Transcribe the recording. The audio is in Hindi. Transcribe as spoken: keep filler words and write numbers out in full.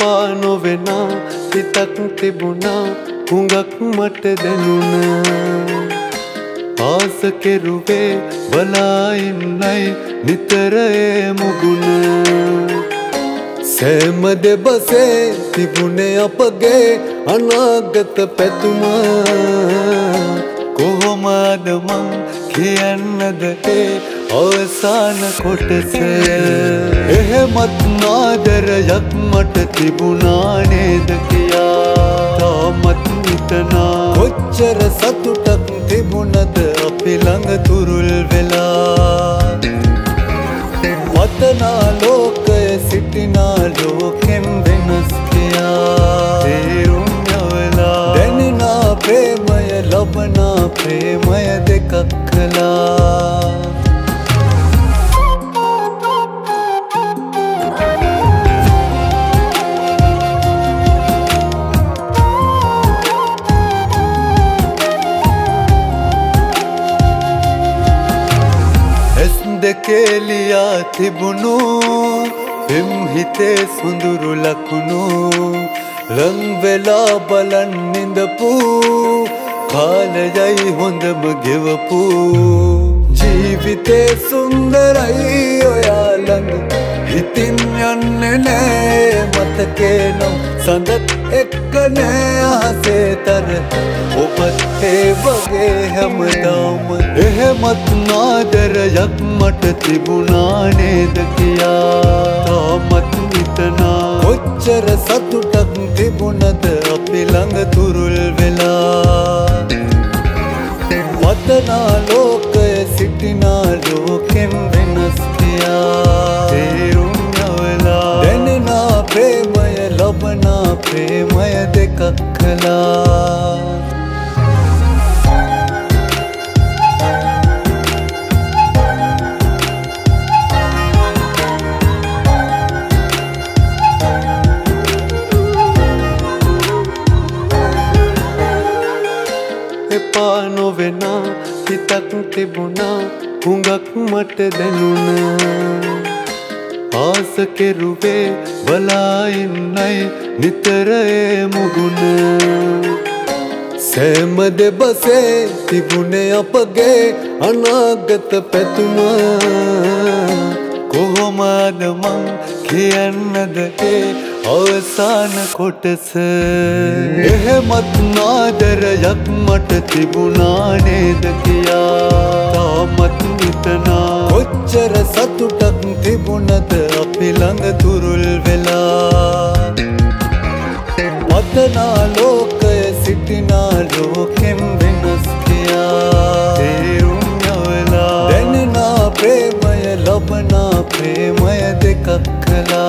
पानो वेना तितक तिबुना हुंगक मट देनुना आस के रुवे भलाई नई नितरे मुगुना सहमदे बसे तिबुने अपगे अनागत पेतुमा कोहमाद मं खियन्नद ए अवसान कोटसे एहमत नादर यत्मट तिबुना नेद किया तामत इतना कोच्चर सतुटक तिबुनद अपिलंग तुरुल वेला वतना लोके सिटिना लोकेम देनस किया तेरुं नवला देनिना प्रेमय लबना प्रेमय देखकला के लिया तिबुनु हिम हिते सुंदुरु लखनु रंग वेला बलन निंदपू खाल जाई होंदम गिवपू जीविते सुंदराई ओया लंग हितिन अन्ने मत के नम संदत एक नया से तर उपते बगे हम दाम एह मत नादर यकमट तिबुना ने दकिया तामत इतना उच्चर सतुटक तिबुनद अपिलंग तुरुल वेला वतना लोक सिटिना लोकेम विनस किया तेरुं नवला देनिना प्रेमय लबना प्रेमय देखकला पानो वेना तितक तिबुना हुंगक मट देनुना आस के रुवे भलाई नई नितरे मुगुना सहमदे बसे तिबुने अपगे अनागत पेतुमा कोहमाद मं खियन्नद ए अवसान कोटसे एहमत नादर यकमट तिबुना ने दकिया तामत इतना उच्चर सतुटक तिबुनद अपिलंग तुरुल वेला वतना लोक सिटिना लोकेम विनस किया तेरुं नवला देनिना प्रेमय लबना प्रेमय देखकला।